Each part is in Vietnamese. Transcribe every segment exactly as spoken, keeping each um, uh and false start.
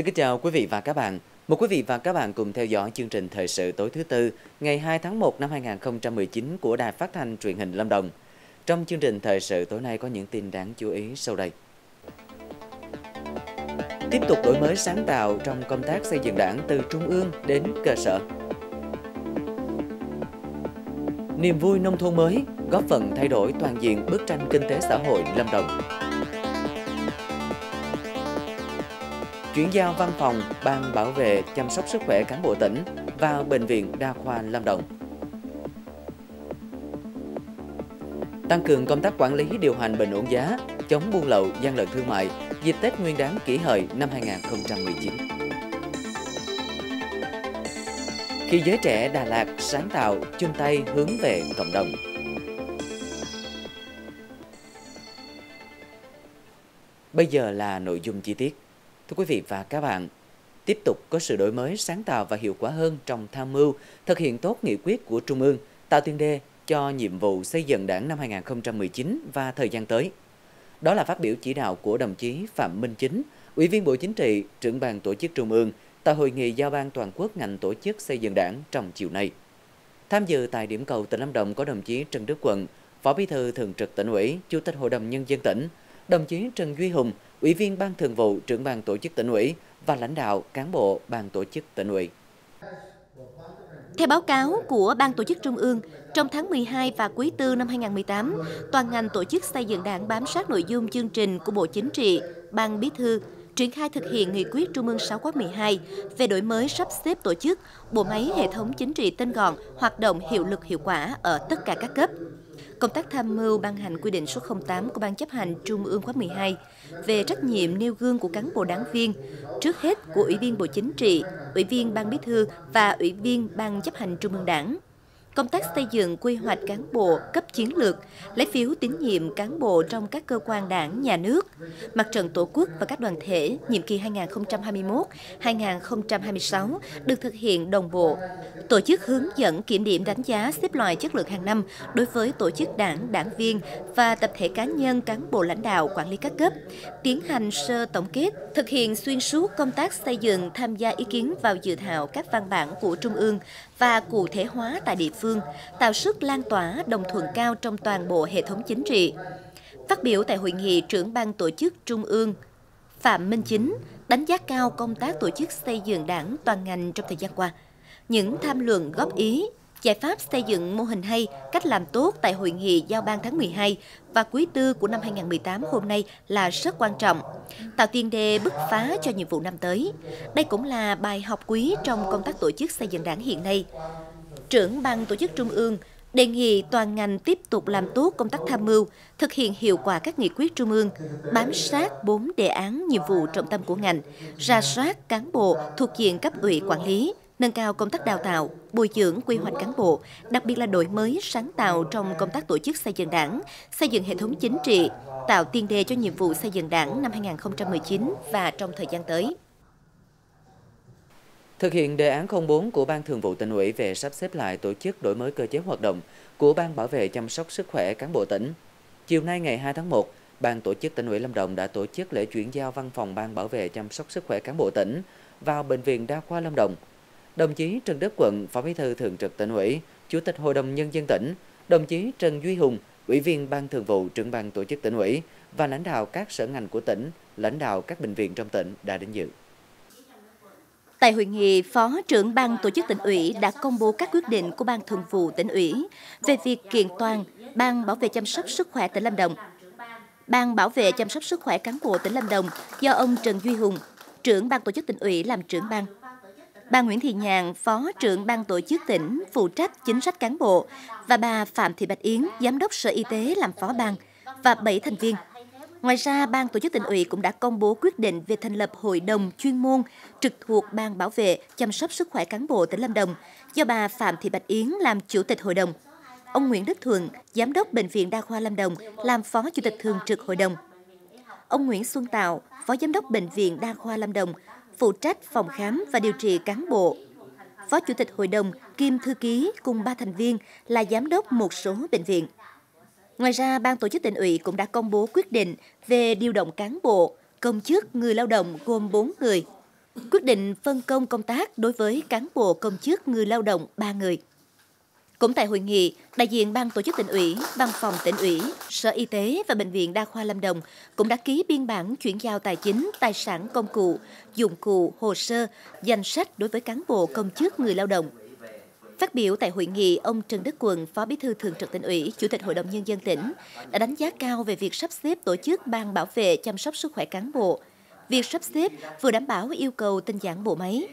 Xin kính chào quý vị và các bạn. Mời quý vị và các bạn cùng theo dõi chương trình thời sự tối thứ Tư ngày hai tháng một năm hai nghìn không trăm mười chín của Đài Phát Thanh Truyền hình Lâm Đồng. Trong chương trình thời sự tối nay có những tin đáng chú ý sau đây. Tiếp tục đổi mới sáng tạo trong công tác xây dựng đảng từ trung ương đến cơ sở. Niềm vui nông thôn mới góp phần thay đổi toàn diện bức tranh kinh tế xã hội Lâm Đồng. Chuyển giao văn phòng Ban Bảo vệ chăm sóc sức khỏe cán bộ tỉnh vào Bệnh viện Đa khoa Lâm Đồng. Tăng cường công tác quản lý điều hành bình ổn giá, chống buôn lậu gian lận thương mại dịp Tết Nguyên đán Kỷ Hợi năm hai nghìn không trăm mười chín. Khi giới trẻ Đà Lạt sáng tạo chung tay hướng về cộng đồng. Bây giờ là nội dung chi tiết. Thưa quý vị và các bạn, tiếp tục có sự đổi mới sáng tạo và hiệu quả hơn trong tham mưu, thực hiện tốt nghị quyết của Trung ương, tạo tiền đề cho nhiệm vụ xây dựng đảng năm hai nghìn không trăm mười chín và thời gian tới. Đó là phát biểu chỉ đạo của đồng chí Phạm Minh Chính, Ủy viên Bộ Chính trị, trưởng ban tổ chức Trung ương, tại hội nghị giao ban toàn quốc ngành tổ chức xây dựng đảng trong chiều nay. Tham dự tại điểm cầu tỉnh Lâm Đồng có đồng chí Trần Đức Quận, Phó Bí thư Thường trực Tỉnh ủy, Chủ tịch Hội đồng Nhân dân tỉnh, đồng chí Trần Duy Hùng, Ủy viên Ban Thường vụ, trưởng ban tổ chức Tỉnh ủy và lãnh đạo cán bộ Ban Tổ chức Tỉnh ủy. Theo báo cáo của Ban Tổ chức Trung ương, trong tháng mười hai và quý tư năm hai nghìn không trăm mười tám, toàn ngành tổ chức xây dựng đảng bám sát nội dung chương trình của Bộ Chính trị, Ban Bí thư triển khai thực hiện nghị quyết Trung ương sáu khóa mười hai về đổi mới sắp xếp tổ chức, bộ máy hệ thống chính trị tinh gọn, hoạt động hiệu lực hiệu quả ở tất cả các cấp. Công tác tham mưu ban hành quy định số không tám của Ban chấp hành Trung ương khóa mười hai về trách nhiệm nêu gương của cán bộ đảng viên, trước hết của Ủy viên Bộ Chính trị, Ủy viên Ban Bí thư và Ủy viên Ban chấp hành Trung ương Đảng. Công tác xây dựng quy hoạch cán bộ cấp chiến lược, lấy phiếu tín nhiệm cán bộ trong các cơ quan đảng, nhà nước, mặt trận tổ quốc và các đoàn thể nhiệm kỳ hai nghìn không trăm hai mươi mốt đến hai nghìn không trăm hai mươi sáu được thực hiện đồng bộ. Tổ chức hướng dẫn kiểm điểm đánh giá xếp loại chất lượng hàng năm đối với tổ chức đảng, đảng viên và tập thể cá nhân cán bộ lãnh đạo quản lý các cấp, tiến hành sơ tổng kết, thực hiện xuyên suốt công tác xây dựng tham gia ý kiến vào dự thảo các văn bản của Trung ương và cụ thể hóa tại địa phương, tạo sức lan tỏa đồng thuận cao trong toàn bộ hệ thống chính trị. Phát biểu tại hội nghị, trưởng Ban Tổ chức Trung ương Phạm Minh Chính đánh giá cao công tác tổ chức xây dựng đảng toàn ngành trong thời gian qua. Những tham luận góp ý, giải pháp xây dựng mô hình hay, cách làm tốt tại hội nghị giao ban tháng mười hai và quý tư của năm hai nghìn không trăm mười tám hôm nay là rất quan trọng, tạo tiền đề bứt phá cho nhiệm vụ năm tới. Đây cũng là bài học quý trong công tác tổ chức xây dựng đảng hiện nay. Trưởng Ban Tổ chức Trung ương đề nghị toàn ngành tiếp tục làm tốt công tác tham mưu, thực hiện hiệu quả các nghị quyết Trung ương, bám sát bốn đề án nhiệm vụ trọng tâm của ngành, rà soát cán bộ thuộc diện cấp ủy quản lý, nâng cao công tác đào tạo, bồi dưỡng quy hoạch cán bộ, đặc biệt là đổi mới sáng tạo trong công tác tổ chức xây dựng đảng, xây dựng hệ thống chính trị, tạo tiền đề cho nhiệm vụ xây dựng đảng năm hai nghìn không trăm mười chín và trong thời gian tới. Thực hiện đề án không bốn của Ban Thường vụ Tỉnh ủy về sắp xếp lại tổ chức đổi mới cơ chế hoạt động của Ban Bảo vệ chăm sóc sức khỏe cán bộ tỉnh, chiều nay ngày hai tháng một, Ban Tổ chức Tỉnh ủy Lâm Đồng đã tổ chức lễ chuyển giao văn phòng Ban Bảo vệ chăm sóc sức khỏe cán bộ tỉnh vào Bệnh viện Đa khoa Lâm Đồng. Đồng chí Trần Đức Quận, Phó Bí thư Thường trực Tỉnh ủy, Chủ tịch Hội đồng Nhân dân tỉnh, đồng chí Trần Duy Hùng, Ủy viên Ban Thường vụ, trưởng Ban Tổ chức Tỉnh ủy và lãnh đạo các sở ngành của tỉnh, lãnh đạo các bệnh viện trong tỉnh đã đến dự. Tại hội nghị, Phó trưởng Ban Tổ chức Tỉnh ủy đã công bố các quyết định của Ban Thường vụ Tỉnh ủy về việc kiện toàn Ban Bảo vệ chăm sóc sức khỏe tỉnh Lâm Đồng. Ban Bảo vệ chăm sóc sức khỏe cán bộ tỉnh Lâm Đồng do ông Trần Duy Hùng, trưởng Ban Tổ chức Tỉnh ủy làm trưởng ban. Bà Nguyễn Thị Nhàn, Phó trưởng Ban Tổ chức tỉnh phụ trách chính sách cán bộ và bà Phạm Thị Bạch Yến, Giám đốc Sở Y tế làm phó ban và bảy thành viên. Ngoài ra, Ban Tổ chức Tỉnh ủy cũng đã công bố quyết định về thành lập hội đồng chuyên môn trực thuộc Ban Bảo vệ chăm sóc sức khỏe cán bộ tỉnh Lâm Đồng do bà Phạm Thị Bạch Yến làm chủ tịch hội đồng. Ông Nguyễn Đức Thuận, Giám đốc Bệnh viện Đa khoa Lâm Đồng làm phó chủ tịch thường trực hội đồng. Ông Nguyễn Xuân Tạo, Phó Giám đốc Bệnh viện Đa khoa Lâm Đồng phụ trách phòng khám và điều trị cán bộ. Phó chủ tịch hội đồng kiêm thư ký cùng ba thành viên là giám đốc một số bệnh viện. Ngoài ra, Ban Tổ chức Tỉnh ủy cũng đã công bố quyết định về điều động cán bộ, công chức, người lao động gồm bốn người. quyết định phân công công tác đối với cán bộ công chức người lao động ba người. Cũng tại hội nghị, đại diện Ban Tổ chức Tỉnh ủy, Văn phòng Tỉnh ủy, Sở Y tế và Bệnh viện Đa khoa Lâm Đồng cũng đã ký biên bản chuyển giao tài chính, tài sản công cụ, dụng cụ, hồ sơ, danh sách đối với cán bộ công chức người lao động. Phát biểu tại hội nghị, ông Trần Đức Quận, Phó Bí thư Thường trực Tỉnh ủy, Chủ tịch Hội đồng Nhân dân tỉnh, đã đánh giá cao về việc sắp xếp tổ chức Ban Bảo vệ chăm sóc sức khỏe cán bộ. Việc sắp xếp vừa đảm bảo yêu cầu tinh giản bộ máy,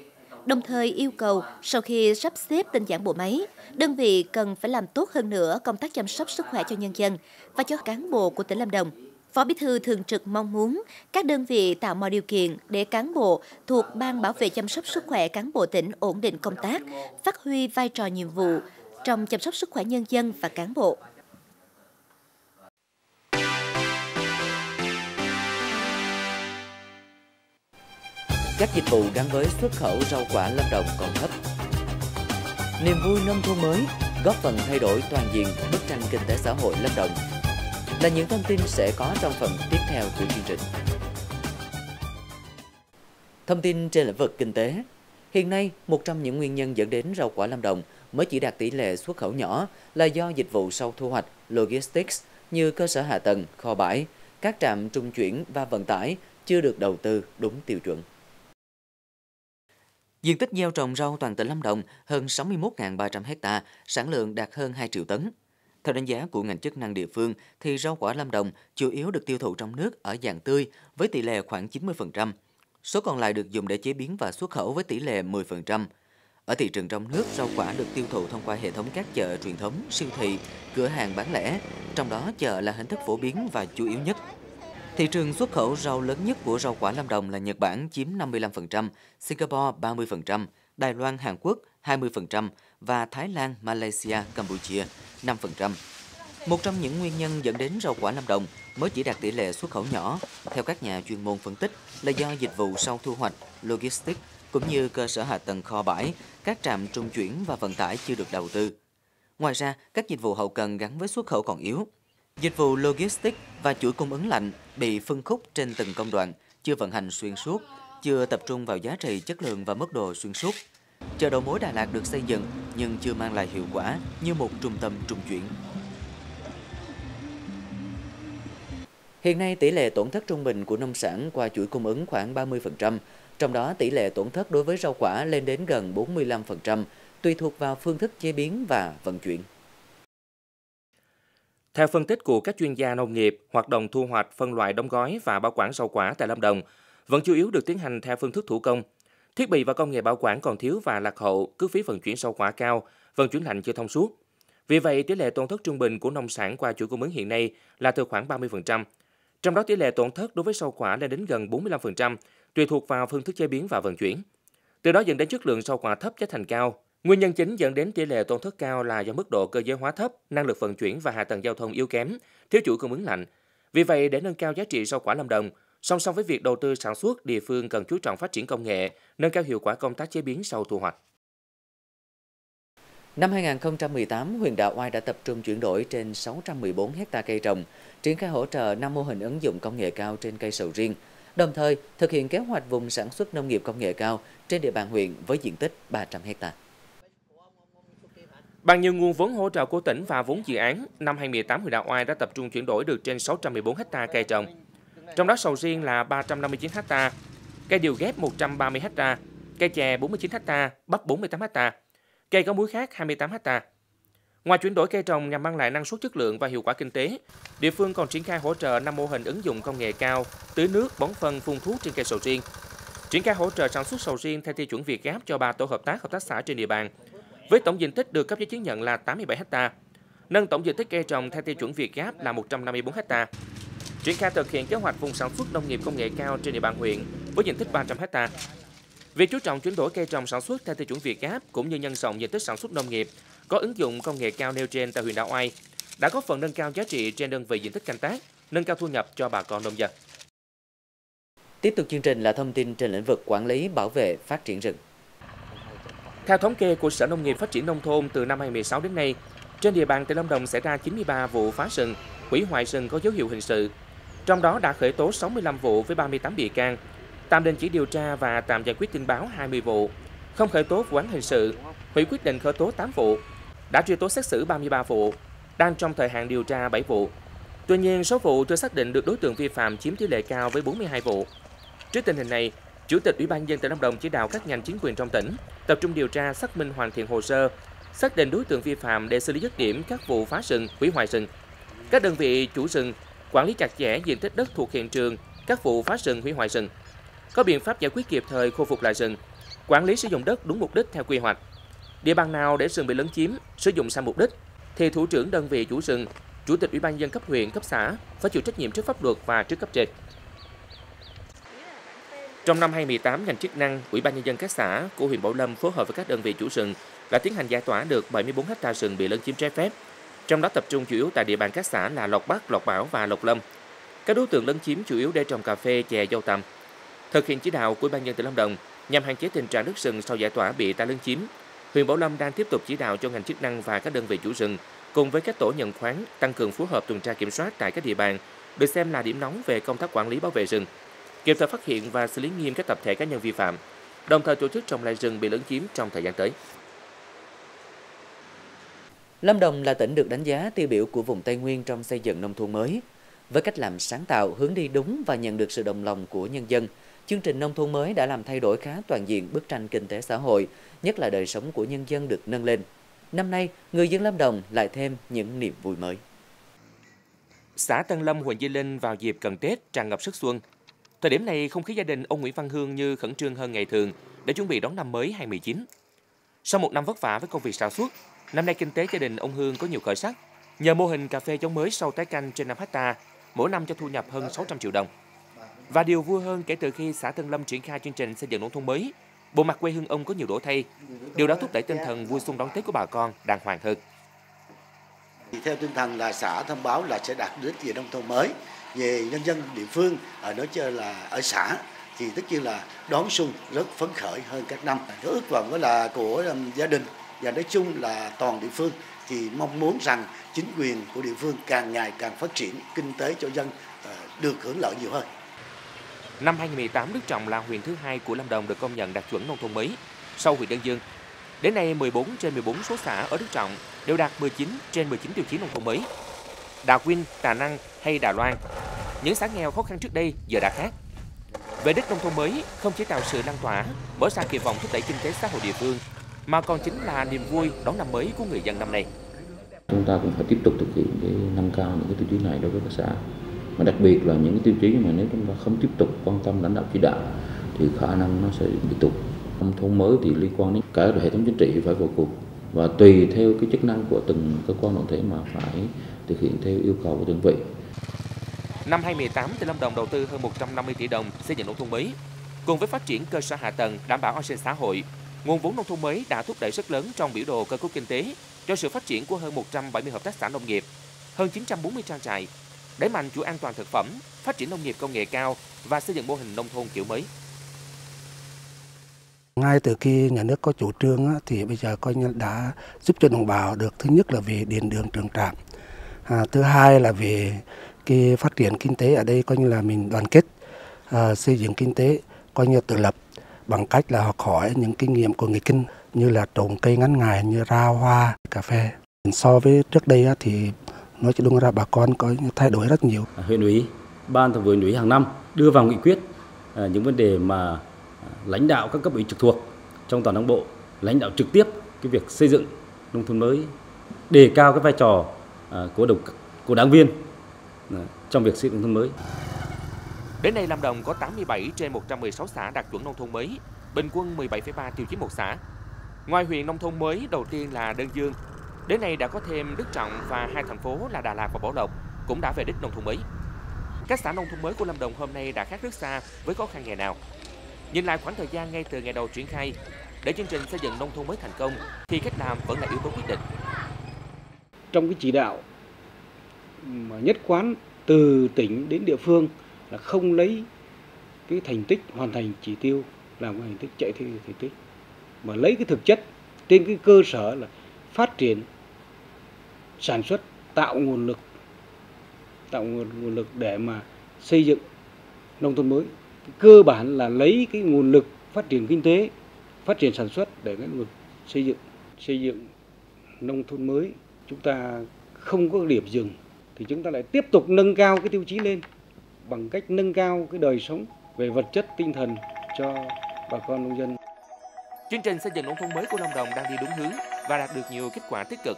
đồng thời yêu cầu sau khi sắp xếp tinh giản bộ máy, đơn vị cần phải làm tốt hơn nữa công tác chăm sóc sức khỏe cho nhân dân và cho cán bộ của tỉnh Lâm Đồng. Phó Bí thư Thường trực mong muốn các đơn vị tạo mọi điều kiện để cán bộ thuộc Ban Bảo vệ chăm sóc sức khỏe cán bộ tỉnh ổn định công tác, phát huy vai trò nhiệm vụ trong chăm sóc sức khỏe nhân dân và cán bộ. Các dịch vụ gắn với xuất khẩu rau quả Lâm Đồng còn thấp. Niềm vui nông thôn mới góp phần thay đổi toàn diện bức tranh kinh tế xã hội Lâm Đồng là những thông tin sẽ có trong phần tiếp theo của chương trình. Thông tin trên lĩnh vực kinh tế. Hiện nay, một trong những nguyên nhân dẫn đến rau quả Lâm Đồng mới chỉ đạt tỷ lệ xuất khẩu nhỏ là do dịch vụ sau thu hoạch, logistics như cơ sở hạ tầng, kho bãi, các trạm trung chuyển và vận tải chưa được đầu tư đúng tiêu chuẩn. Diện tích gieo trồng rau toàn tỉnh Lâm Đồng hơn sáu mươi mốt nghìn ba trăm hectare, sản lượng đạt hơn hai triệu tấn. Theo đánh giá của ngành chức năng địa phương, thì rau quả Lâm Đồng chủ yếu được tiêu thụ trong nước ở dạng tươi với tỷ lệ khoảng chín mươi phần trăm. Số còn lại được dùng để chế biến và xuất khẩu với tỷ lệ mười phần trăm. Ở thị trường trong nước, rau quả được tiêu thụ thông qua hệ thống các chợ truyền thống, siêu thị, cửa hàng bán lẻ, trong đó chợ là hình thức phổ biến và chủ yếu nhất. Thị trường xuất khẩu rau lớn nhất của rau quả Lâm Đồng là Nhật Bản chiếm năm mươi lăm phần trăm, Singapore ba mươi phần trăm, Đài Loan, Hàn Quốc hai mươi phần trăm và Thái Lan, Malaysia, Campuchia năm phần trăm. Một trong những nguyên nhân dẫn đến rau quả Lâm Đồng mới chỉ đạt tỷ lệ xuất khẩu nhỏ, theo các nhà chuyên môn phân tích, là do dịch vụ sau thu hoạch, logistics cũng như cơ sở hạ tầng kho bãi, các trạm trung chuyển và vận tải chưa được đầu tư. Ngoài ra, các dịch vụ hậu cần gắn với xuất khẩu còn yếu. Dịch vụ logistics và chuỗi cung ứng lạnh bị phân khúc trên từng công đoạn, chưa vận hành xuyên suốt, chưa tập trung vào giá trị, chất lượng và mức độ xuyên suốt. Chợ đầu mối Đà Lạt được xây dựng nhưng chưa mang lại hiệu quả như một trung tâm trung chuyển. Hiện nay, tỷ lệ tổn thất trung bình của nông sản qua chuỗi cung ứng khoảng ba mươi phần trăm, trong đó tỷ lệ tổn thất đối với rau quả lên đến gần bốn mươi lăm phần trăm, tùy thuộc vào phương thức chế biến và vận chuyển. Theo phân tích của các chuyên gia nông nghiệp, hoạt động thu hoạch, phân loại, đóng gói và bảo quản rau quả tại Lâm Đồng vẫn chủ yếu được tiến hành theo phương thức thủ công. Thiết bị và công nghệ bảo quản còn thiếu và lạc hậu, cước phí vận chuyển rau quả cao, vận chuyển lạnh chưa thông suốt. Vì vậy, tỷ lệ tổn thất trung bình của nông sản qua chuỗi cung ứng hiện nay là từ khoảng ba mươi phần trăm. Trong đó, tỷ lệ tổn thất đối với rau quả lên đến gần bốn mươi lăm phần trăm, tùy thuộc vào phương thức chế biến và vận chuyển. Từ đó dẫn đến chất lượng rau quả thấp, giá thành cao. Nguyên nhân chính dẫn đến tỷ lệ tổn thất cao là do mức độ cơ giới hóa thấp, năng lực vận chuyển và hạ tầng giao thông yếu kém, thiếu chuỗi cung ứng lạnh. Vì vậy, để nâng cao giá trị rau quả Lâm Đồng, song song với việc đầu tư sản xuất, địa phương cần chú trọng phát triển công nghệ, nâng cao hiệu quả công tác chế biến sau thu hoạch. Năm hai nghìn không trăm mười tám, huyện Đạ Oai đã tập trung chuyển đổi trên sáu trăm mười bốn hectare cây trồng, triển khai hỗ trợ năm mô hình ứng dụng công nghệ cao trên cây sầu riêng, đồng thời thực hiện kế hoạch vùng sản xuất nông nghiệp công nghệ cao trên địa bàn huyện với diện tích ba trăm hectare. Bằng nhiều nguồn vốn hỗ trợ của tỉnh và vốn dự án, năm hai nghìn không trăm mười tám, huyện Đạ Oai đã tập trung chuyển đổi được trên sáu trăm mười bốn hectare cây trồng. Trong đó sầu riêng là ba trăm năm mươi chín hectare, cây điều ghép một trăm ba mươi hectare, cây chè bốn mươi chín hectare, bắp bốn mươi tám hectare, cây có múi khác hai mươi tám hectare. Ngoài chuyển đổi cây trồng nhằm mang lại năng suất chất lượng và hiệu quả kinh tế, địa phương còn triển khai hỗ trợ năm mô hình ứng dụng công nghệ cao, tưới nước, bón phân, phun thuốc trên cây sầu riêng. Triển khai hỗ trợ sản xuất sầu riêng theo tiêu chuẩn VietGAP cho ba tổ hợp tác, hợp tác xã trên địa bàn, với tổng diện tích được cấp giấy chứng nhận là tám mươi bảy hectare, nâng tổng diện tích cây trồng theo tiêu chuẩn VietGAP là một trăm năm mươi bốn hectare. Triển khai thực hiện kế hoạch vùng sản xuất nông nghiệp công nghệ cao trên địa bàn huyện với diện tích ba trăm hectare. Việc chú trọng chuyển đổi cây trồng sản xuất theo tiêu chuẩn VietGAP cũng như nhân rộng diện tích sản xuất nông nghiệp có ứng dụng công nghệ cao nêu trên tại huyện Đạ Oai đã góp phần nâng cao giá trị trên đơn vị diện tích canh tác, nâng cao thu nhập cho bà con nông dân. Tiếp tục chương trình là thông tin trên lĩnh vực quản lý, bảo vệ, phát triển rừng. Theo thống kê của Sở Nông nghiệp Phát triển Nông thôn, từ năm hai nghìn không trăm mười sáu đến nay, trên địa bàn tỉnh Lâm Đồng xảy ra chín mươi ba vụ phá rừng, hủy hoại rừng có dấu hiệu hình sự. Trong đó đã khởi tố sáu mươi lăm vụ với ba mươi tám bị can, tạm đình chỉ điều tra và tạm giải quyết tin báo hai mươi vụ, không khởi tố vụ án hình sự, hủy quyết định khởi tố tám vụ, đã truy tố xét xử ba mươi ba vụ, đang trong thời hạn điều tra bảy vụ. Tuy nhiên, số vụ chưa xác định được đối tượng vi phạm chiếm tỷ lệ cao với bốn mươi hai vụ. Trước tình hình này, Chủ tịch Ủy ban nhân dân tỉnh Lâm Đồng chỉ đạo các ngành chính quyền trong tỉnh tập trung điều tra, xác minh, hoàn thiện hồ sơ, xác định đối tượng vi phạm để xử lý dứt điểm các vụ phá rừng, hủy hoại rừng. Các đơn vị chủ rừng quản lý chặt chẽ diện tích đất thuộc hiện trường các vụ phá rừng, hủy hoại rừng, có biện pháp giải quyết kịp thời, khôi phục lại rừng, quản lý sử dụng đất đúng mục đích theo quy hoạch. Địa bàn nào để rừng bị lấn chiếm, sử dụng sai mục đích thì thủ trưởng đơn vị chủ rừng, chủ tịch Ủy ban nhân dân cấp huyện, cấp xã phải chịu trách nhiệm trước pháp luật và trước cấp trên. Trong năm hai nghìn không trăm mười tám, ngành chức năng, Ủy ban nhân dân các xã của huyện Bảo Lâm phối hợp với các đơn vị chủ rừng đã tiến hành giải tỏa được bảy mươi tư ha rừng bị lấn chiếm trái phép, trong đó tập trung chủ yếu tại địa bàn các xã là Lộc Bắc, Lộc Bảo và Lộc Lâm. Các đối tượng lấn chiếm chủ yếu để trồng cà phê, chè, dâu tằm. Thực hiện chỉ đạo của Ủy ban nhân dân tỉnh Lâm Đồng nhằm hạn chế tình trạng đất rừng sau giải tỏa bị tái lấn chiếm, huyện Bảo Lâm đang tiếp tục chỉ đạo cho ngành chức năng và các đơn vị chủ rừng cùng với các tổ nhận khoán tăng cường phối hợp tuần tra kiểm soát tại các địa bàn được xem là điểm nóng về công tác quản lý bảo vệ rừng, kịp thời phát hiện và xử lý nghiêm các tập thể, cá nhân vi phạm, đồng thời tổ chức trồng lại rừng bị lấn chiếm trong thời gian tới. Lâm Đồng là tỉnh được đánh giá tiêu biểu của vùng Tây Nguyên trong xây dựng nông thôn mới. Với cách làm sáng tạo, hướng đi đúng và nhận được sự đồng lòng của nhân dân, chương trình nông thôn mới đã làm thay đổi khá toàn diện bức tranh kinh tế xã hội, nhất là đời sống của nhân dân được nâng lên. Năm nay, người dân Lâm Đồng lại thêm những niềm vui mới. Xã Tân Lâm, huyện Di Linh vào dịp cận Tết tràn ngập sức xuân. Thời điểm này, không khí gia đình ông Nguyễn Văn Hương như khẩn trương hơn ngày thường để chuẩn bị đón năm mới hai nghìn không trăm mười chín. Sau một năm vất vả với công việc sản xuất, năm nay kinh tế gia đình ông Hương có nhiều khởi sắc. Nhờ mô hình cà phê giống mới sau tái canh trên năm hectare, mỗi năm cho thu nhập hơn sáu trăm triệu đồng. Và điều vui hơn, kể từ khi xã Tân Lâm triển khai chương trình xây dựng nông thôn mới, bộ mặt quê hương ông có nhiều đổi thay. Điều đó thúc đẩy tinh thần vui xuân đón Tết của bà con đàng hoàng hơn. Thì theo tinh thần là xã thông báo là sẽ đạt đến về nông thôn mới, về nhân dân địa phương ở nói chơi là ở xã thì tất nhiên là đón xuân rất phấn khởi hơn các năm. Cái ước vọng đó là của gia đình và nói chung là toàn địa phương thì mong muốn rằng chính quyền của địa phương càng ngày càng phát triển, kinh tế cho dân được hưởng lợi nhiều hơn. Năm hai nghìn không trăm mười tám, Đức Trọng là huyện thứ hai của Lâm Đồng được công nhận đạt chuẩn nông thôn mới sau huyện Đơn Dương. Đến nay, mười bốn trên mười bốn số xã ở Đức Trọng đều đạt mười chín trên mười chín tiêu chí nông thôn mới. Đà Quynh, Đà Năng hay Đà Loan, những xã nghèo khó khăn trước đây giờ đã khác. Về đích nông thôn mới không chỉ tạo sự lan tỏa, mở ra kỳ vọng thúc đẩy kinh tế xã hội địa phương, mà còn chính là niềm vui đón năm mới của người dân năm nay. Chúng ta cũng phải tiếp tục thực hiện cái nâng cao những cái tiêu chí này đối với các xã, mà đặc biệt là những cái tiêu chí mà nếu chúng ta không tiếp tục quan tâm lãnh đạo chỉ đạo thì khả năng nó sẽ bị tụt. Nông thôn mới thì liên quan đến cả hệ thống chính trị phải vào cuộc và tùy theo cái chức năng của từng cơ quan đoàn thể mà phải thực hiện theo yêu cầu của đơn vị. Năm hai nghìn không trăm mười tám, tỉnh Lâm Đồng đầu tư hơn một trăm năm mươi tỷ đồng xây dựng nông thôn mới. Cùng với phát triển cơ sở hạ tầng đảm bảo an sinh xã hội, nguồn vốn nông thôn mới đã thúc đẩy rất lớn trong biểu đồ cơ cấu kinh tế cho sự phát triển của hơn một trăm bảy mươi hợp tác xã nông nghiệp, hơn chín trăm bốn mươi trang trại, đẩy mạnh chuỗi an toàn thực phẩm, phát triển nông nghiệp công nghệ cao và xây dựng mô hình nông thôn kiểu mới. Ngay từ khi nhà nước có chủ trương thì bây giờ coi như đã giúp cho đồng bào được, thứ nhất là về điện đường trường trạm, à, thứ hai là về cái phát triển kinh tế ở đây, coi như là mình đoàn kết à, xây dựng kinh tế coi như tự lập bằng cách là học hỏi những kinh nghiệm của người Kinh như là trồng cây ngắn ngày như rau, hoa, cà phê. So với trước đây thì nói chung ra bà con có thay đổi rất nhiều. Huyện ủy, ban thường vụ huyện ủy hàng năm đưa vào nghị quyết những vấn đề mà lãnh đạo các cấp ủy trực thuộc trong toàn Đảng bộ lãnh đạo trực tiếp cái việc xây dựng nông thôn mới, đề cao cái vai trò của đồng của đảng viên trong việc xây dựng nông thôn mới. Đến nay, Lâm Đồng có tám mươi bảy trên một trăm mười sáu xã đạt chuẩn nông thôn mới, bình quân mười bảy phẩy ba tiêu chí một xã. Ngoài huyện nông thôn mới đầu tiên là Đơn Dương, đến nay đã có thêm Đức Trọng và hai thành phố là Đà Lạt và Bảo Lộc cũng đã về đích nông thôn mới. Các xã nông thôn mới của Lâm Đồng hôm nay đã khác rất xa với khó khăn ngày nào. Nhìn lại khoảng thời gian ngay từ ngày đầu triển khai, để chương trình xây dựng nông thôn mới thành công thì cách làm vẫn là yếu tố quyết định. Trong cái chỉ đạo mà nhất quán từ tỉnh đến địa phương là không lấy cái thành tích hoàn thành chỉ tiêu làm cái thành tích chạy theo thành tích, mà lấy cái thực chất trên cái cơ sở là phát triển sản xuất, tạo nguồn lực tạo nguồn, nguồn lực để mà xây dựng nông thôn mới cái cơ bản là lấy cái nguồn lực phát triển kinh tế, phát triển sản xuất để cái nguồn xây dựng, xây dựng nông thôn mới. Chúng ta không có điểm dừng thì chúng ta lại tiếp tục nâng cao cái tiêu chí lên bằng cách nâng cao cái đời sống về vật chất, tinh thần cho bà con nông dân. Chương trình xây dựng nông thôn mới của Lâm Đồng đang đi đúng hướng và đạt được nhiều kết quả tích cực.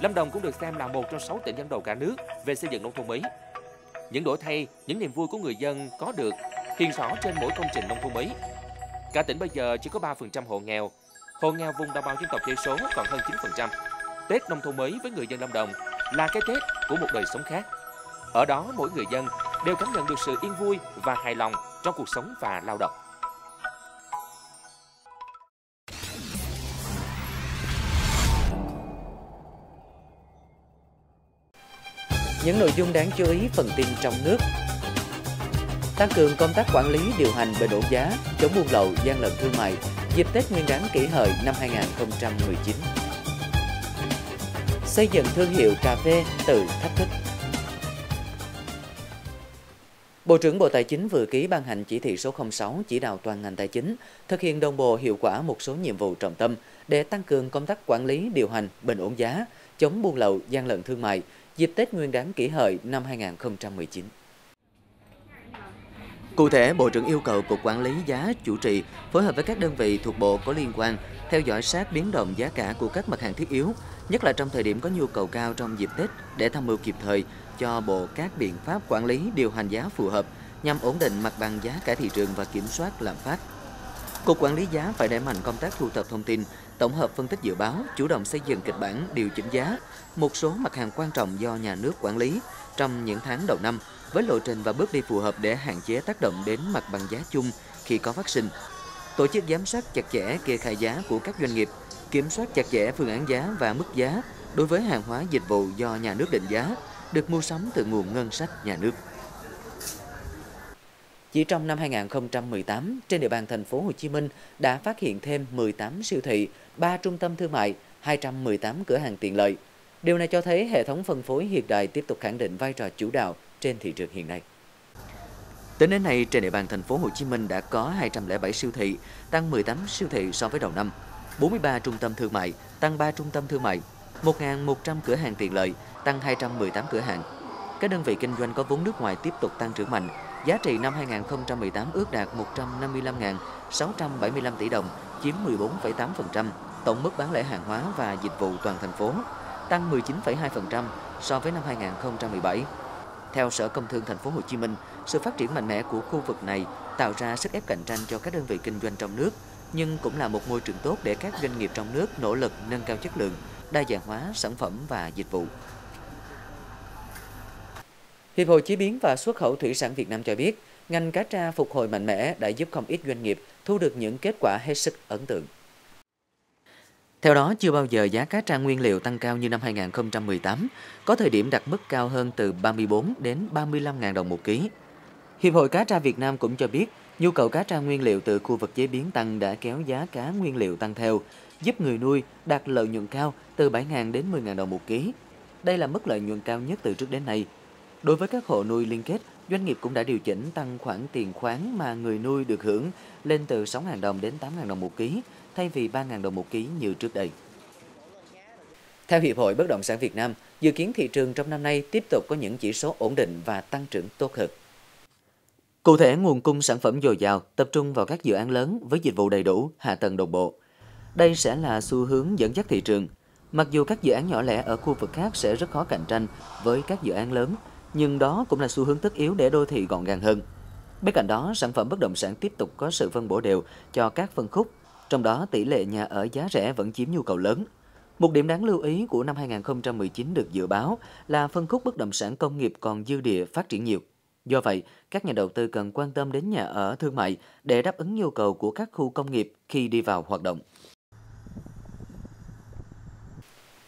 Lâm Đồng cũng được xem là một trong sáu tỉnh dẫn đầu cả nước về xây dựng nông thôn mới. Những đổi thay, những niềm vui của người dân có được hiện rõ trên mỗi công trình nông thôn mới. Cả tỉnh bây giờ chỉ có ba phần trăm hộ nghèo, hộ nghèo vùng đồng bào dân tộc thiểu số còn hơn chín phần trăm. Tết nông thôn mới với người dân Lâm Đồng là cái Tết của một đời sống khác. Ở đó mỗi người dân đều cảm nhận được sự yên vui và hài lòng trong cuộc sống và lao động. Những nội dung đáng chú ý phần tin trong nước. Tăng cường công tác quản lý điều hành bình ổn giá, chống buôn lậu, gian lận thương mại dịp Tết Nguyên đán Kỷ Hợi năm hai nghìn không trăm mười chín. Xây dựng thương hiệu cà phê từ thách thức. Bộ trưởng Bộ Tài chính vừa ký ban hành chỉ thị số không sáu chỉ đạo toàn ngành tài chính thực hiện đồng bộ hiệu quả một số nhiệm vụ trọng tâm để tăng cường công tác quản lý điều hành bình ổn giá, chống buôn lậu, gian lận thương mại dịp Tết Nguyên đán Kỷ Hợi năm hai nghìn không trăm mười chín. Cụ thể, Bộ trưởng yêu cầu Cục Quản lý giá chủ trì phối hợp với các đơn vị thuộc Bộ có liên quan theo dõi sát biến động giá cả của các mặt hàng thiết yếu, nhất là trong thời điểm có nhu cầu cao trong dịp Tết để tham mưu kịp thời cho Bộ các biện pháp quản lý điều hành giá phù hợp nhằm ổn định mặt bằng giá cả thị trường và kiểm soát lạm phát. Cục Quản lý giá phải đẩy mạnh công tác thu thập thông tin, tổng hợp phân tích dự báo, chủ động xây dựng kịch bản điều chỉnh giá một số mặt hàng quan trọng do nhà nước quản lý trong những tháng đầu năm, với lộ trình và bước đi phù hợp để hạn chế tác động đến mặt bằng giá chung khi có phát sinh. Tổ chức giám sát chặt chẽ kê khai giá của các doanh nghiệp, kiểm soát chặt chẽ phương án giá và mức giá đối với hàng hóa dịch vụ do nhà nước định giá, được mua sắm từ nguồn ngân sách nhà nước. Chỉ trong năm hai nghìn không trăm mười tám, trên địa bàn thành phố Hồ Chí Minh đã phát hiện thêm mười tám siêu thị, ba trung tâm thương mại, hai trăm mười tám cửa hàng tiện lợi. Điều này cho thấy hệ thống phân phối hiện đại tiếp tục khẳng định vai trò chủ đạo trên thị trường hiện nay. Tính đến nay, trên địa bàn thành phố Hồ Chí Minh đã có hai trăm lẻ bảy siêu thị, tăng mười tám siêu thị so với đầu năm, bốn mươi ba trung tâm thương mại, tăng ba trung tâm thương mại, một nghìn một trăm cửa hàng tiện lợi, tăng hai trăm mười tám cửa hàng. Các đơn vị kinh doanh có vốn nước ngoài tiếp tục tăng trưởng mạnh. Giá trị năm hai nghìn không trăm mười tám ước đạt một trăm năm mươi lăm nghìn sáu trăm bảy mươi lăm tỷ đồng, chiếm mười bốn phẩy tám phần trăm tổng mức bán lẻ hàng hóa và dịch vụ toàn thành phố, tăng mười chín phẩy hai phần trăm so với năm hai nghìn không trăm mười bảy. Theo Sở Công Thương Thành phố Hồ Chí Minh, sự phát triển mạnh mẽ của khu vực này tạo ra sức ép cạnh tranh cho các đơn vị kinh doanh trong nước, nhưng cũng là một môi trường tốt để các doanh nghiệp trong nước nỗ lực nâng cao chất lượng, đa dạng hóa sản phẩm và dịch vụ. Hiệp hội Chế biến và Xuất khẩu Thủy sản Việt Nam cho biết, ngành cá tra phục hồi mạnh mẽ đã giúp không ít doanh nghiệp thu được những kết quả hết sức ấn tượng. Theo đó, chưa bao giờ giá cá tra nguyên liệu tăng cao như năm hai nghìn không trăm mười tám, có thời điểm đạt mức cao hơn từ ba mươi bốn đến ba mươi lăm nghìn đồng một ký. Hiệp hội Cá tra Việt Nam cũng cho biết, nhu cầu cá tra nguyên liệu từ khu vực chế biến tăng đã kéo giá cá nguyên liệu tăng theo, giúp người nuôi đạt lợi nhuận cao từ bảy nghìn đến mười nghìn đồng một ký. Đây là mức lợi nhuận cao nhất từ trước đến nay. Đối với các hộ nuôi liên kết, doanh nghiệp cũng đã điều chỉnh tăng khoản tiền khoán mà người nuôi được hưởng lên từ sáu nghìn đồng đến tám nghìn đồng một ký, thay vì ba nghìn đồng một ký như trước đây. Theo Hiệp hội Bất động sản Việt Nam, dự kiến thị trường trong năm nay tiếp tục có những chỉ số ổn định và tăng trưởng tốt hơn. Cụ thể, nguồn cung sản phẩm dồi dào tập trung vào các dự án lớn với dịch vụ đầy đủ, hạ tầng đồng bộ. Đây sẽ là xu hướng dẫn dắt thị trường. Mặc dù các dự án nhỏ lẻ ở khu vực khác sẽ rất khó cạnh tranh với các dự án lớn, nhưng đó cũng là xu hướng tất yếu để đô thị gọn gàng hơn. Bên cạnh đó, sản phẩm bất động sản tiếp tục có sự phân bổ đều cho các phân khúc, trong đó tỷ lệ nhà ở giá rẻ vẫn chiếm nhu cầu lớn. Một điểm đáng lưu ý của năm hai nghìn không trăm mười chín được dự báo là phân khúc bất động sản công nghiệp còn dư địa phát triển nhiều. Do vậy, các nhà đầu tư cần quan tâm đến nhà ở thương mại để đáp ứng nhu cầu của các khu công nghiệp khi đi vào hoạt động.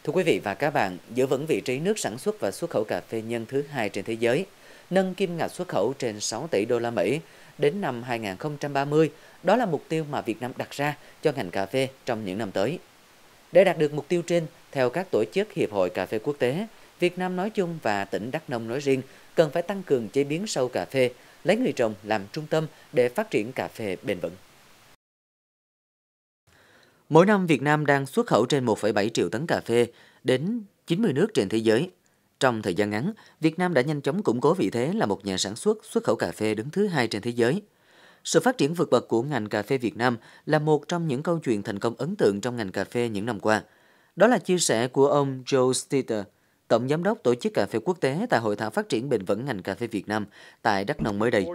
Thưa quý vị và các bạn, giữ vững vị trí nước sản xuất và xuất khẩu cà phê nhân thứ hai trên thế giới, nâng kim ngạch xuất khẩu trên sáu tỷ đô la Mỹ đến năm hai nghìn không trăm ba mươi, đó là mục tiêu mà Việt Nam đặt ra cho ngành cà phê trong những năm tới. Để đạt được mục tiêu trên, theo các tổ chức Hiệp hội Cà phê Quốc tế, Việt Nam nói chung và tỉnh Đắk Nông nói riêng cần phải tăng cường chế biến sâu cà phê, lấy người trồng làm trung tâm để phát triển cà phê bền vững. Mỗi năm, Việt Nam đang xuất khẩu trên một phẩy bảy triệu tấn cà phê đến chín mươi nước trên thế giới. Trong thời gian ngắn, Việt Nam đã nhanh chóng củng cố vị thế là một nhà sản xuất xuất khẩu cà phê đứng thứ hai trên thế giới. Sự phát triển vượt bậc của ngành cà phê Việt Nam là một trong những câu chuyện thành công ấn tượng trong ngành cà phê những năm qua. Đó là chia sẻ của ông Joe Stitter, Tổng Giám đốc Tổ chức Cà phê Quốc tế tại Hội thảo Phát triển Bền vững ngành cà phê Việt Nam tại Đắk Nông mới đây.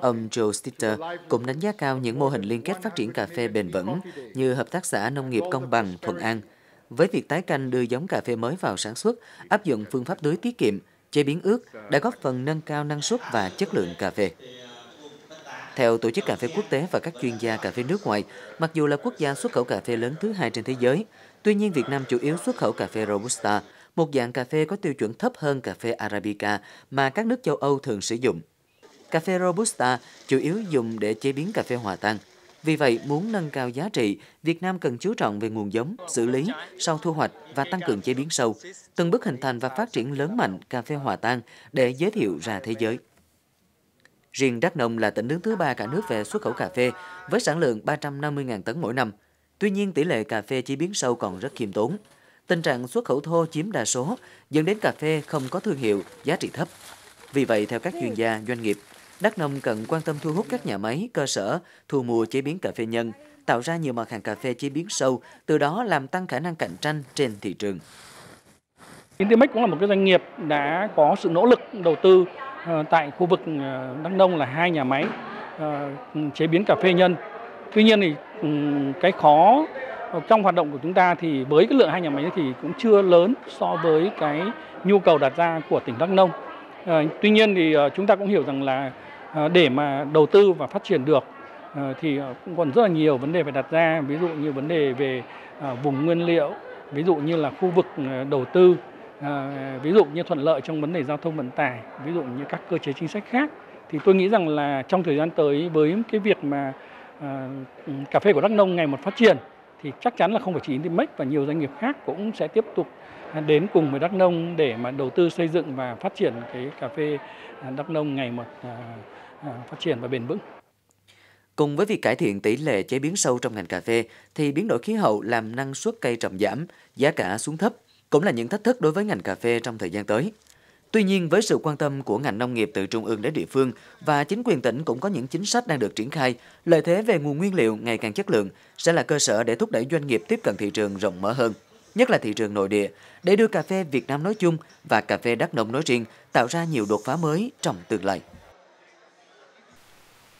Ông Joe Stitter cũng đánh giá cao những mô hình liên kết phát triển cà phê bền vững như Hợp tác xã Nông nghiệp Công bằng Thuận An. Với việc tái canh đưa giống cà phê mới vào sản xuất, áp dụng phương pháp tưới tiết kiệm, chế biến ướt đã góp phần nâng cao năng suất và chất lượng cà phê. Theo Tổ chức Cà phê Quốc tế và các chuyên gia cà phê nước ngoài, mặc dù là quốc gia xuất khẩu cà phê lớn thứ hai trên thế giới, tuy nhiên Việt Nam chủ yếu xuất khẩu cà phê Robusta, một dạng cà phê có tiêu chuẩn thấp hơn cà phê Arabica mà các nước châu Âu thường sử dụng. Cà phê Robusta chủ yếu dùng để chế biến cà phê hòa tan. Vì vậy, muốn nâng cao giá trị, Việt Nam cần chú trọng về nguồn giống, xử lý, sau thu hoạch và tăng cường chế biến sâu, từng bước hình thành và phát triển lớn mạnh cà phê hòa tan để giới thiệu ra thế giới. Riêng Đắk Nông là tỉnh đứng thứ ba cả nước về xuất khẩu cà phê, với sản lượng ba trăm năm mươi nghìn tấn mỗi năm. Tuy nhiên, tỷ lệ cà phê chế biến sâu còn rất khiêm tốn. Tình trạng xuất khẩu thô chiếm đa số, dẫn đến cà phê không có thương hiệu, giá trị thấp. Vì vậy, theo các chuyên gia, doanh nghiệp, Đắk Nông cần quan tâm thu hút các nhà máy, cơ sở, thu mua chế biến cà phê nhân, tạo ra nhiều mặt hàng cà phê chế biến sâu, từ đó làm tăng khả năng cạnh tranh trên thị trường. Intimex cũng là một cái doanh nghiệp đã có sự nỗ lực đầu tư tại khu vực Đắk Nông là hai nhà máy chế biến cà phê nhân. Tuy nhiên thì cái khó trong hoạt động của chúng ta thì với cái lượng hai nhà máy thì cũng chưa lớn so với cái nhu cầu đặt ra của tỉnh Đắk Nông. Tuy nhiên thì chúng ta cũng hiểu rằng là để mà đầu tư và phát triển được thì cũng còn rất là nhiều vấn đề phải đặt ra, ví dụ như vấn đề về vùng nguyên liệu, ví dụ như là khu vực đầu tư, ví dụ như thuận lợi trong vấn đề giao thông vận tải, ví dụ như các cơ chế chính sách khác. Thì tôi nghĩ rằng là trong thời gian tới với cái việc mà cà phê của Đắk Nông ngày một phát triển thì chắc chắn là không phải chỉ Intimex và nhiều doanh nghiệp khác cũng sẽ tiếp tục đến cùng với Đắk Nông để mà đầu tư xây dựng và phát triển cái cà phê Đắk Nông ngày một phát triển và bền vững. Cùng với việc cải thiện tỷ lệ chế biến sâu trong ngành cà phê thì biến đổi khí hậu làm năng suất cây trồng giảm, giá cả xuống thấp cũng là những thách thức đối với ngành cà phê trong thời gian tới. Tuy nhiên, với sự quan tâm của ngành nông nghiệp từ trung ương đến địa phương và chính quyền tỉnh cũng có những chính sách đang được triển khai, lợi thế về nguồn nguyên liệu ngày càng chất lượng sẽ là cơ sở để thúc đẩy doanh nghiệp tiếp cận thị trường rộng mở hơn, nhất là thị trường nội địa, để đưa cà phê Việt Nam nói chung và cà phê Đắk Nông nói riêng tạo ra nhiều đột phá mới trong tương lai.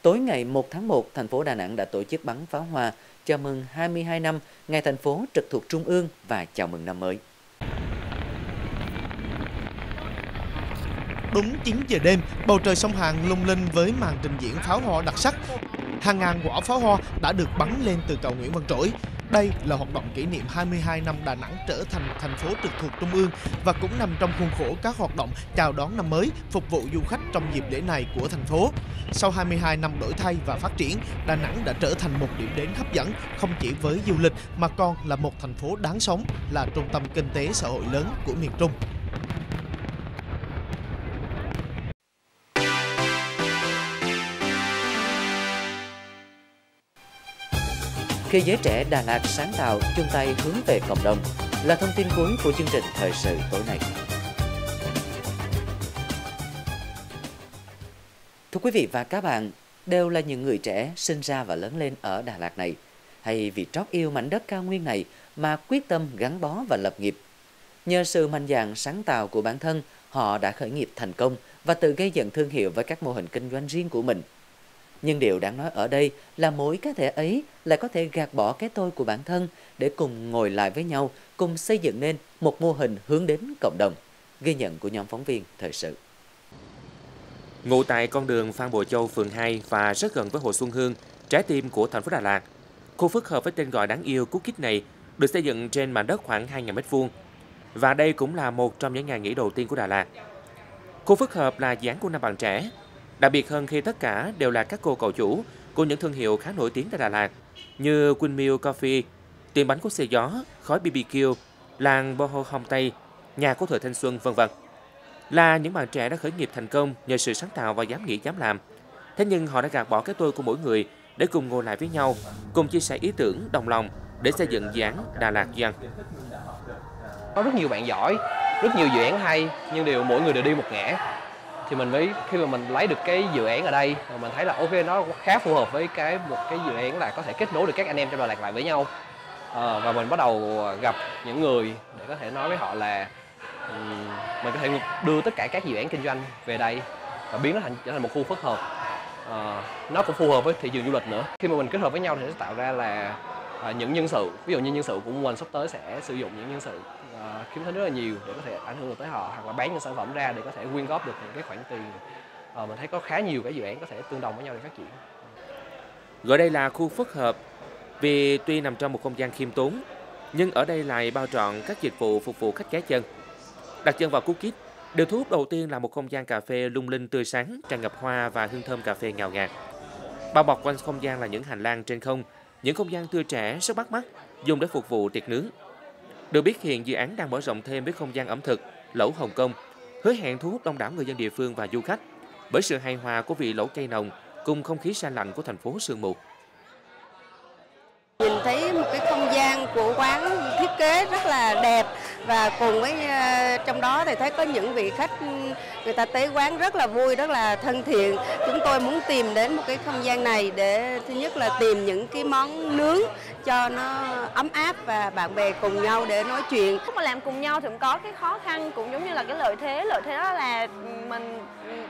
Tối ngày một tháng một, thành phố Đà Nẵng đã tổ chức bắn pháo hoa chào mừng hai mươi hai năm ngày thành phố trực thuộc Trung ương và chào mừng năm mới. Đúng chín giờ đêm, bầu trời sông Hàn lung linh với màn trình diễn pháo hoa đặc sắc. Hàng ngàn quả pháo hoa đã được bắn lên từ cầu Nguyễn Văn Trỗi. Đây là hoạt động kỷ niệm hai mươi hai năm Đà Nẵng trở thành thành phố trực thuộc Trung ương và cũng nằm trong khuôn khổ các hoạt động chào đón năm mới, phục vụ du khách trong dịp lễ này của thành phố. Sau hai mươi hai năm đổi thay và phát triển, Đà Nẵng đã trở thành một điểm đến hấp dẫn không chỉ với du lịch mà còn là một thành phố đáng sống, là trung tâm kinh tế xã hội lớn của miền Trung. Khi giới trẻ Đà Lạt sáng tạo chung tay hướng về cộng đồng là thông tin cuối của chương trình thời sự tối nay. Thưa quý vị và các bạn, đều là những người trẻ sinh ra và lớn lên ở Đà Lạt này, hay vì trót yêu mảnh đất cao nguyên này mà quyết tâm gắn bó và lập nghiệp. Nhờ sự mạnh dạn sáng tạo của bản thân, họ đã khởi nghiệp thành công và tự gây dựng thương hiệu với các mô hình kinh doanh riêng của mình. Nhưng điều đáng nói ở đây là mỗi cá thể ấy lại có thể gạt bỏ cái tôi của bản thân để cùng ngồi lại với nhau, cùng xây dựng nên một mô hình hướng đến cộng đồng. Ghi nhận của nhóm phóng viên thời sự. Ngụ tại con đường Phan Bội Châu, phường hai và rất gần với Hồ Xuân Hương, trái tim của thành phố Đà Lạt, khu phức hợp với tên gọi đáng yêu Cúc Kích này được xây dựng trên mảnh đất khoảng hai nghìn mét vuông. Và đây cũng là một trong những nhà nghỉ đầu tiên của Đà Lạt. Khu phức hợp là dự án của năm bạn trẻ. Đặc biệt hơn khi tất cả đều là các cô cậu chủ của những thương hiệu khá nổi tiếng tại Đà Lạt như Quỳnh Miu Coffee, tiệm bánh cốt xe gió, khói bê bê kiu, làng Boho Hong Tây, nhà của thời thanh xuân, vân vân. Là những bạn trẻ đã khởi nghiệp thành công nhờ sự sáng tạo và dám nghĩ dám làm, Thế nhưng họ đã gạt bỏ cái tôi của mỗi người để cùng ngồi lại với nhau, cùng chia sẻ ý tưởng, đồng lòng để xây dựng dự án Đà Lạt Dân. Có rất nhiều bạn giỏi, rất nhiều dự án hay, nhưng đều mỗi người đều đi một ngã. Thì mình mới khi mà mình lấy được cái dự án ở đây, mình thấy là ok, nó khá phù hợp với cái một cái dự án là có thể kết nối được các anh em trong Đà Lạt lại với nhau. À, và mình bắt đầu gặp những người để có thể nói với họ là um, mình có thể đưa tất cả các dự án kinh doanh về đây và biến nó thành trở thành một khu phức hợp. À, nó cũng phù hợp với thị trường du lịch nữa. Khi mà mình kết hợp với nhau thì sẽ tạo ra là à, những nhân sự, ví dụ như nhân sự của mình sắp tới sẽ sử dụng những nhân sự à, kiếm thấy rất là nhiều để có thể ảnh hưởng được tới họ, hoặc là bán những sản phẩm ra để có thể quyên góp được những cái khoản tiền. À, mình thấy có khá nhiều cái dự án có thể tương đồng với nhau để phát triển. Gọi đây là khu phức hợp vì tuy nằm trong một không gian khiêm tốn, nhưng ở đây lại bao trọn các dịch vụ phục vụ khách ghé chân. Đặt chân vào Cúc Kích, điều thu hút đầu tiên là một không gian cà phê lung linh tươi sáng, tràn ngập hoa và hương thơm cà phê ngào ngạt. Bao bọc quanh không gian là những hành lang trên không, những không gian tươi trẻ rất bắt mắt, dùng để phục vụ tiệc nướng. Được biết hiện dự án đang mở rộng thêm với không gian ẩm thực, lẩu Hồng Kông, hứa hẹn thu hút đông đảo người dân địa phương và du khách bởi sự hài hòa của vị lẩu cây nồng cùng không khí xanh lạnh của thành phố sương mù. Nhìn thấy một cái không gian của quán thiết kế rất là đẹp, và cùng với trong đó thì thấy có những vị khách người ta tới quán rất là vui, rất là thân thiện. Chúng tôi muốn tìm đến một cái không gian này để thứ nhất là tìm những cái món nướng cho nó ấm áp và bạn bè cùng nhau để nói chuyện. Không mà làm cùng nhau thì cũng có cái khó khăn cũng giống như là cái lợi thế. Lợi thế đó là mình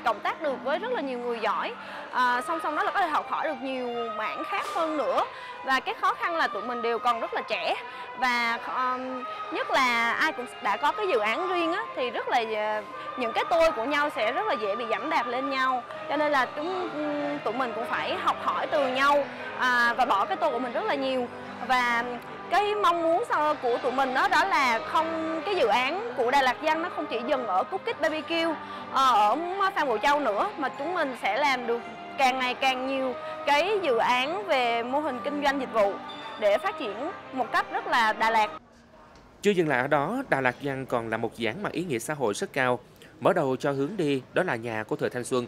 cộng tác được với rất là nhiều người giỏi, à, song song đó là có thể học hỏi được nhiều mảng khác hơn nữa. Và cái khó khăn là tụi mình đều còn rất là trẻ, và um, nhất là ai cũng đã có cái dự án riêng á, thì rất là những cái tôi của nhau sẽ rất là dễ bị giẫm đạp lên nhau. Cho nên là chúng tụi mình cũng phải học hỏi từ nhau, à, và bỏ cái tôi của mình rất là nhiều. Và cái mong muốn của tụi mình đó đó là không cái dự án của Đà Lạt Dân nó không chỉ dừng ở Cúc Kích bê bê quy ở Phan Bội Châu nữa, mà chúng mình sẽ làm được càng ngày càng nhiều cái dự án về mô hình kinh doanh dịch vụ để phát triển một cách rất là Đà Lạt. Chưa dừng lại ở đó, Đà Lạt Dân còn là một dự án mang ý nghĩa xã hội rất cao, mở đầu cho hướng đi đó là nhà của thời thanh xuân.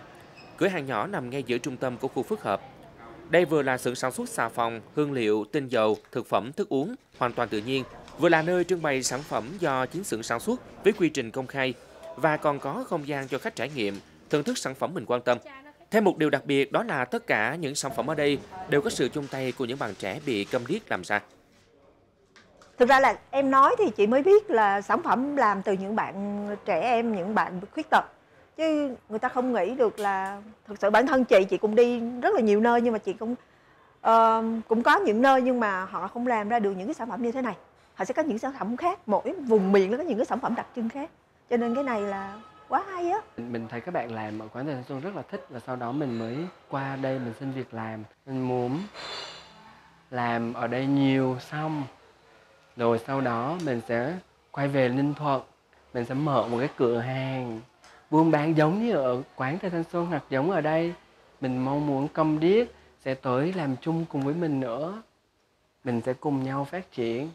Cửa hàng nhỏ nằm ngay giữa trung tâm của khu phức hợp. Đây vừa là xưởng sản xuất xà phòng, hương liệu, tinh dầu, thực phẩm, thức uống hoàn toàn tự nhiên, vừa là nơi trưng bày sản phẩm do chính xưởng sản xuất với quy trình công khai, và còn có không gian cho khách trải nghiệm, thưởng thức sản phẩm mình quan tâm. Thêm một điều đặc biệt đó là tất cả những sản phẩm ở đây đều có sự chung tay của những bạn trẻ bị câm điếc làm ra. Thực ra là em nói thì chị mới biết là sản phẩm làm từ những bạn trẻ em, những bạn khuyết tật. Chứ người ta không nghĩ được là thực sự bản thân chị, chị cũng đi rất là nhiều nơi, nhưng mà chị cũng uh, cũng có những nơi nhưng mà họ không làm ra được những cái sản phẩm như thế này. Họ sẽ có những sản phẩm khác, mỗi vùng miền nó có những cái sản phẩm đặc trưng khác. Cho nên cái này là quá hay á. Mình thấy các bạn làm ở quán thời thanh xuân rất là thích, và sau đó mình mới qua đây mình xin việc làm. Mình muốn làm ở đây nhiều xong, rồi sau đó mình sẽ quay về Ninh Thuận, mình sẽ mở một cái cửa hàng buôn bán giống như ở quán thời thanh xuân hoặc giống ở đây. Mình mong muốn câm điếc sẽ tới làm chung cùng với mình nữa. Mình sẽ cùng nhau phát triển.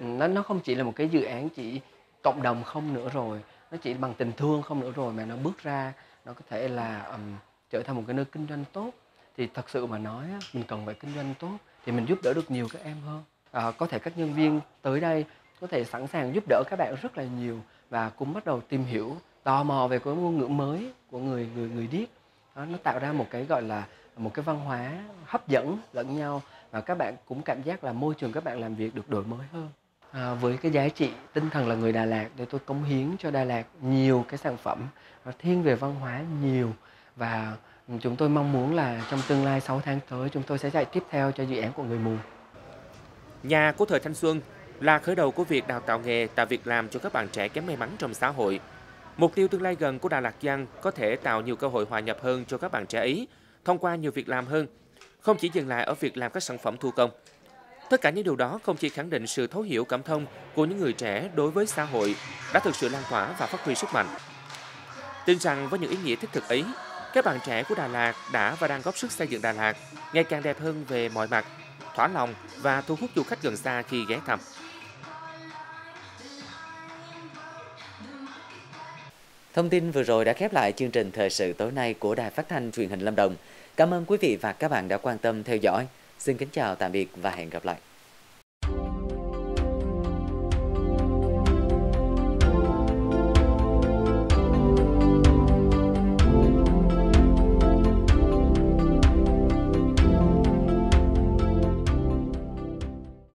Nó, nó không chỉ là một cái dự án chỉ cộng đồng không nữa rồi, nó chỉ bằng tình thương không nữa rồi, mà nó bước ra, nó có thể là um, trở thành một cái nơi kinh doanh tốt. Thì thật sự mà nói, mình cần phải kinh doanh tốt thì mình giúp đỡ được nhiều các em hơn. À, có thể các nhân viên tới đây có thể sẵn sàng giúp đỡ các bạn rất là nhiều, và cũng bắt đầu tìm hiểu, tò mò về cái ngôn ngữ mới của người người người điếc. Đó, nó tạo ra một cái gọi là một cái văn hóa hấp dẫn lẫn nhau, và các bạn cũng cảm giác là môi trường các bạn làm việc được đổi mới hơn. À, với cái giá trị tinh thần là người Đà Lạt, để tôi cống hiến cho Đà Lạt nhiều cái sản phẩm nó thiên về văn hóa nhiều, và chúng tôi mong muốn là trong tương lai sáu tháng tới chúng tôi sẽ chạy tiếp theo cho dự án của người mù. Nhà của thời thanh xuân là khởi đầu của việc đào tạo nghề, tạo việc làm cho các bạn trẻ kém may mắn trong xã hội. Mục tiêu tương lai gần của Đà Lạt Dân có thể tạo nhiều cơ hội hòa nhập hơn cho các bạn trẻ Ý thông qua nhiều việc làm hơn, không chỉ dừng lại ở việc làm các sản phẩm thủ công. Tất cả những điều đó không chỉ khẳng định sự thấu hiểu cảm thông của những người trẻ đối với xã hội đã thực sự lan tỏa và phát huy sức mạnh. Tin rằng với những ý nghĩa thiết thực ấy, các bạn trẻ của Đà Lạt đã và đang góp sức xây dựng Đà Lạt ngày càng đẹp hơn về mọi mặt, thỏa lòng và thu hút du khách gần xa khi ghé thăm. Thông tin vừa rồi đã khép lại chương trình thời sự tối nay của Đài Phát thanh Truyền hình Lâm Đồng. Cảm ơn quý vị và các bạn đã quan tâm theo dõi. Xin kính chào, tạm biệt và hẹn gặp lại.